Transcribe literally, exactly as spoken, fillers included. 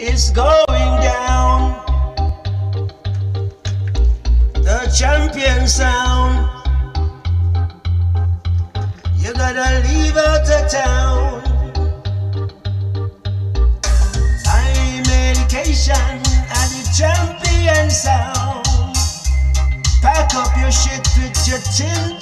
is going down. The champion sound. You gotta leave out of town. I-Medication and the champion sound. Pack up your shit with your tin.